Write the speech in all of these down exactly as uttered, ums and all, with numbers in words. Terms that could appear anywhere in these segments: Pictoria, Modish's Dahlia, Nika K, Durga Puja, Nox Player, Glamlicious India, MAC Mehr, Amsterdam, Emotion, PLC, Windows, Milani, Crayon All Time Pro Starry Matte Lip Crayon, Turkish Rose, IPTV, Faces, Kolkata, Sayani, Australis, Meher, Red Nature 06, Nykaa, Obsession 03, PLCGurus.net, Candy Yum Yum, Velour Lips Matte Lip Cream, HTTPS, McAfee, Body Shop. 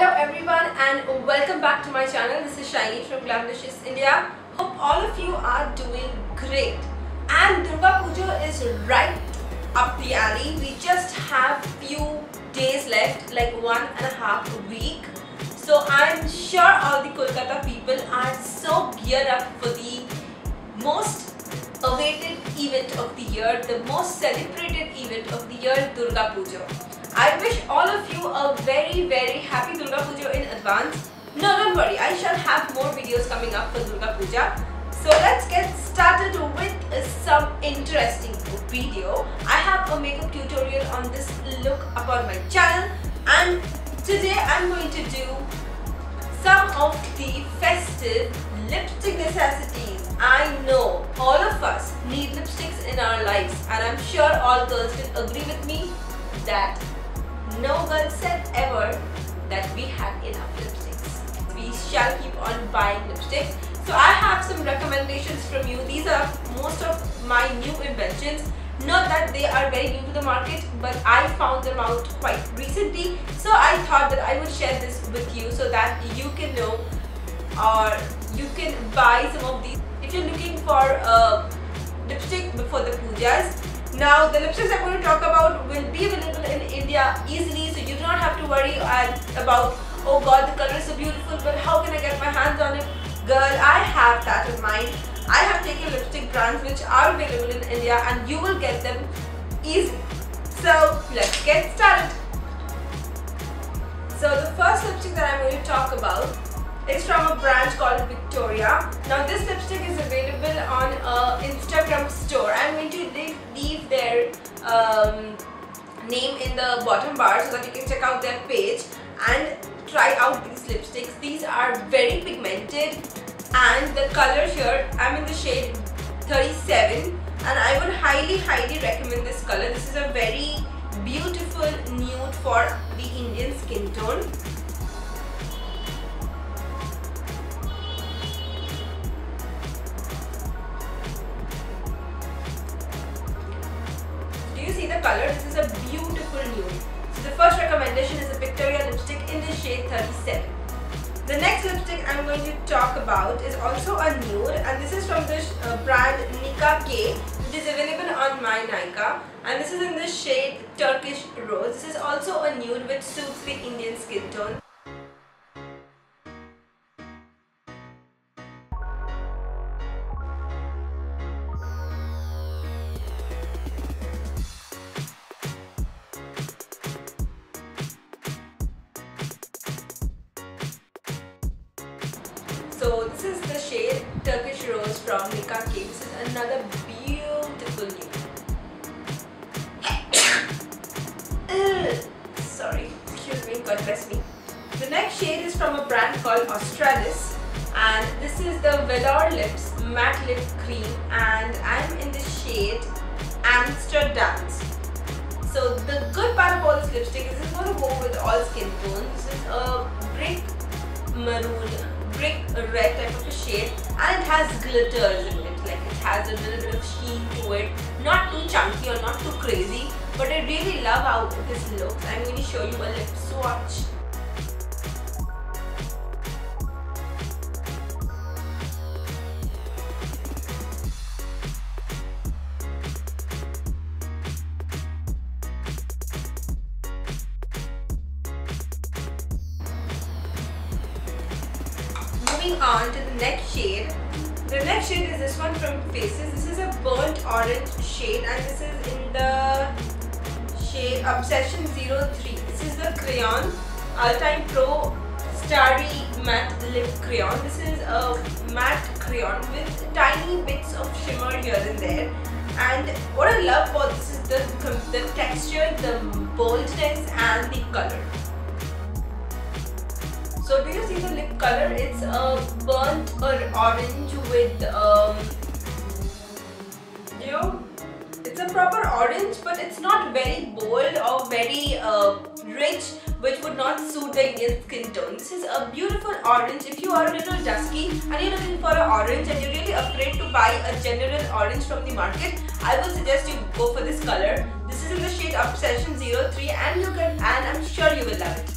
Hello everyone and welcome back to my channel. This is Sayani from Glamlicious India. Hope all of you are doing great. And Durga Puja is right up the alley. We just have few days left, like one and a half week. So I'm sure all the Kolkata people are so geared up for the most awaited event of the year, the most celebrated event of the year, Durga Puja. I wish all of you a very very happy Durga Puja in advance. No, don't worry, I shall have more videos coming up for Durga Puja. So let's get started with some interesting video. I have a makeup tutorial on this look up on my channel, and today I'm going to do some of the festive lipstick necessities. I know all of us need lipsticks in our lives, and I'm sure all girls will agree with me that no girl said ever that we had enough lipsticks. We shall keep on buying lipsticks. So I have some recommendations from you. These are most of my new inventions. Not that they are very new to the market, but I found them out quite recently. So I thought that I would share this with you so that you can know or you can buy some of these if you're looking for a lipstick before the pujas. Now the lipsticks I'm going to talk about will be available in India easily, so you do not have to worry about, oh god, the color is so beautiful but how can I get my hands on it? Girl, I have that in mind. I have taken lipstick brands which are available in India and you will get them easily. So let's get started. So the first lipstick that I'm going to talk about is from a brand called Pictoria. Now this lipstick is available on a Instagram store. I'm going to leave their um, name in the bottom bar so that you can check out their page and try out these lipsticks. These are very pigmented and the color here, I'm in the shade thirty-seven and I would highly highly recommend this color. This is a very beautiful nude for the Indian skin tone. Color. This is a beautiful nude. So the first recommendation is a Pictoria lipstick in the shade thirty-seven. The next lipstick I'm going to talk about is also a nude, and this is from the uh, brand Nika K. It is available on my Nykaa, and this is in the shade Turkish Rose. This is also a nude which suits the Indian skin tone. So this is the shade Turkish Rose from Nika K. This is another beautiful nude. Sorry, excuse me, God bless me. The next shade is from a brand called Australis, and this is the Velour Lips Matte Lip Cream, and I'm in the shade Amsterdam. So the good part of all this lipstick is it's going to go with all skin tones. This is a brick maroon, brick red type of a shade, and it has glitters in it, like it has a little bit of sheen to it, not too chunky or not too crazy, but I really love how this looks. I'm going to show you a lip swatch. On to the next shade. The next shade is this one from Faces. This is a burnt orange shade, and this is in the shade Obsession zero three. This is the Crayon All Time Pro Starry Matte Lip Crayon. This is a matte crayon with tiny bits of shimmer here and there. And what I love about this is the, the texture, the boldness and the color. So do you see the lip color? It's a uh, burnt or orange with, um, you know, it's a proper orange, but it's not very bold or very uh, rich, which would not suit the Indian skin tone. This is a beautiful orange. If you are a little dusky and you're looking for an orange and you're really afraid to buy a general orange from the market, I will suggest you go for this color. This is in the shade Obsession zero three, and look at, and I'm sure you will love it.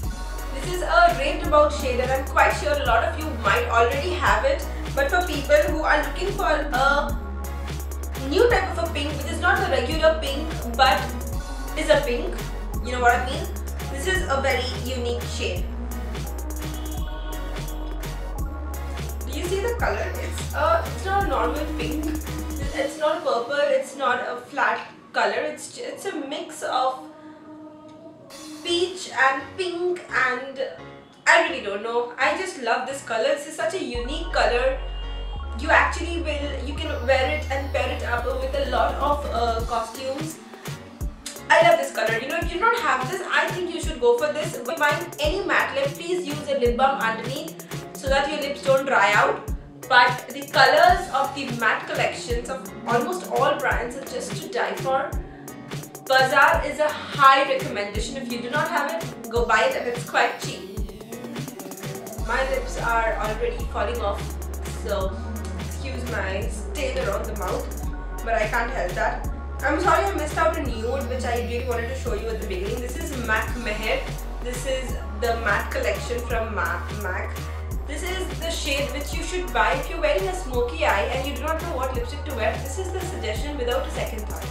This is a red about shade, and I'm quite sure a lot of you might already have it, but for people who are looking for a new type of a pink, which is not a regular pink but is a pink, you know what I mean, this is a very unique shade. Do you see the color? It's a, it's not a normal pink, it's not purple, it's not a flat color, it's, it's a mix of peach and pink, and I really don't know, I just love this color. This is such a unique color. You actually will, you can wear it and pair it up with a lot of uh, costumes. I love this color. You know, if you don't have this, I think you should go for this. If you find any matte lip, please use a lip balm underneath so that your lips don't dry out. But the colors of the matte collections of almost all brands are just to die for. Bazaar is a high recommendation. If you do not have it, go buy it, and it's quite cheap. My lips are already falling off, so excuse my stain around the mouth, but I can't help that. I'm sorry I missed out a nude which I really wanted to show you at the beginning. This is M A C Mehr. This is the matte collection from M A C. This is the shade which you should buy if you're wearing a smoky eye and you do not know what lipstick to wear. This is the suggestion without a second thought.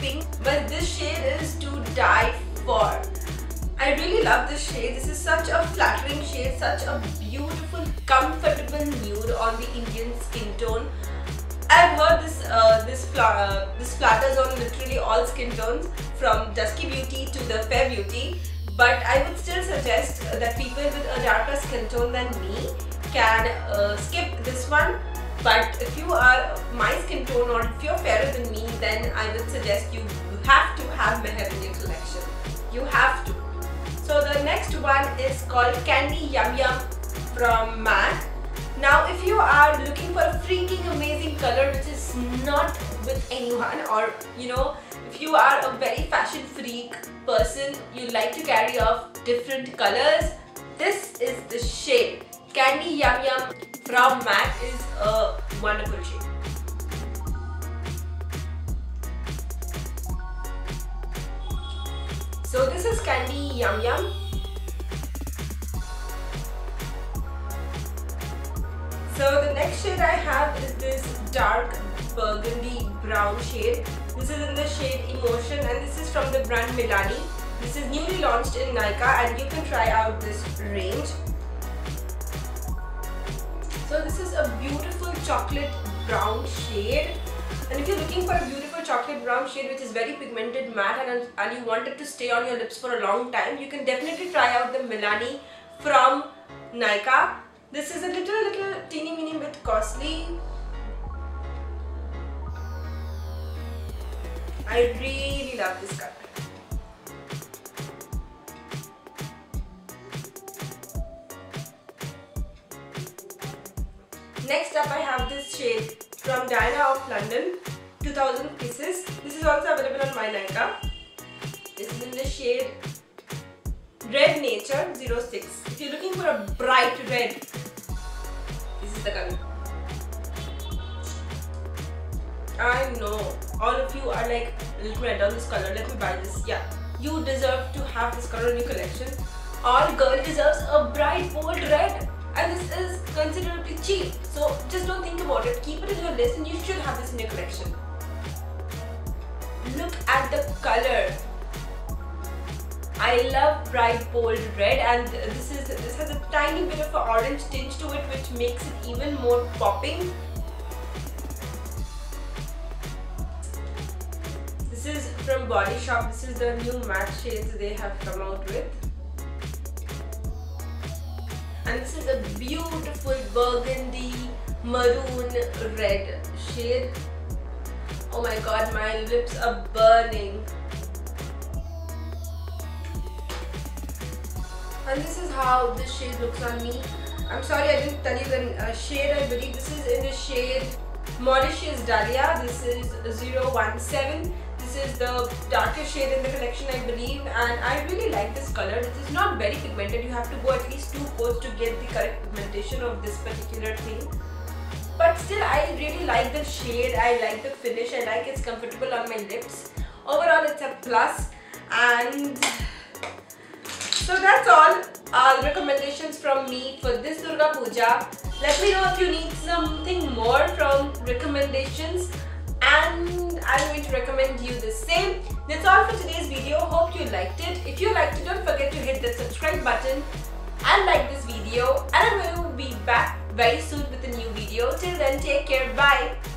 Pink, but this shade is to die for. I really love this shade. This is such a flattering shade, such a beautiful, comfortable nude on the Indian skin tone. I've heard this uh, this fla uh, this flatters on literally all skin tones, from dusky beauty to the fair beauty. But I would still suggest that people with a darker skin tone than me can uh, skip this one. But if you are my skin tone, or if you're fairer than me, then I would suggest you have to have Meher in your collection. You have to. So the next one is called Candy Yum Yum from M A C. Now if you are looking for a freaking amazing color which is not with anyone, or you know, if you are a very fashion freak person, you like to carry off different colors, this is the shade. Candy Yum Yum from M A C is a wonderful shade. So this is Candy Yum Yum. So the next shade I have is this dark burgundy brown shade. This is in the shade Emotion, and this is from the brand Milani. This is newly launched in Nika, and you can try out this range. So this is a beautiful chocolate brown shade, and if you're looking for a beautiful chocolate brown shade which is very pigmented matte and, and you want it to stay on your lips for a long time, you can definitely try out the Milani from Nika. This is a little little teeny mini bit costly. I really love this color. Next up I have this shade from Diana of London, two thousand Pieces. This is also available on my Nika. This is in the shade Red Nature zero six. If you're looking for a bright red, this is the color. I know all of you are like, let me add on this color, let me buy this. Yeah, you deserve to have this color in your collection. All girl deserves a bright bold red. And this is considerably cheap, so just don't think about it, keep it in your list, and you should have this in your collection. Look at the color. I love bright bold red, and this is this has a tiny bit of an orange tinge to it which makes it even more popping. This is from Body Shop. This is the new matte shades they have come out with. And this is a beautiful burgundy maroon red shade. Oh my god, my lips are burning. And this is how this shade looks on me. I'm sorry I didn't tell you the uh, shade. I believe this is in the shade Modish's Dahlia. This is zero one seven. This This is the darkest shade in the collection, I believe, and I really like this color. This is not very pigmented. You have to go at least two coats to get the correct pigmentation of this particular thing. But still, I really like the shade, I like the finish, I like it's comfortable on my lips. Overall, it's a plus. And so that's all uh, recommendations from me for this Durga Puja. Let me know if you need something more from recommendations, and I'm going to recommend you the same. That's all for today's video. Hope you liked it. If you liked it, don't forget to hit the subscribe button and like this video. And I'm going to be back very soon with a new video. Till then, take care. Bye.